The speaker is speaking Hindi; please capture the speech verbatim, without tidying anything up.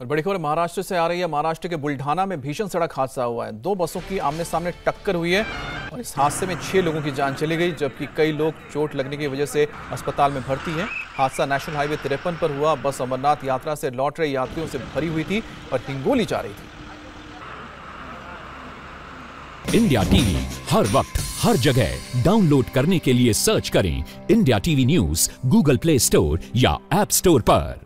और बड़ी खबर महाराष्ट्र से आ रही है। महाराष्ट्र के बुल्ढाना में भीषण सड़क हादसा हुआ है। दो बसों की आमने सामने टक्कर हुई है और इस हादसे में छह लोगों की जान चली गई, जबकि कई लोग चोट लगने की वजह से अस्पताल में भर्ती हैं। हादसा नेशनल हाईवे तिरपन पर हुआ। बस अमरनाथ यात्रा से लौट रहे यात्रियों से भरी हुई थी और हिंगोली जा रही थी। इंडिया टीवी हर वक्त हर जगह डाउनलोड करने के लिए सर्च करें India TV news Google Play Store या एप स्टोर पर।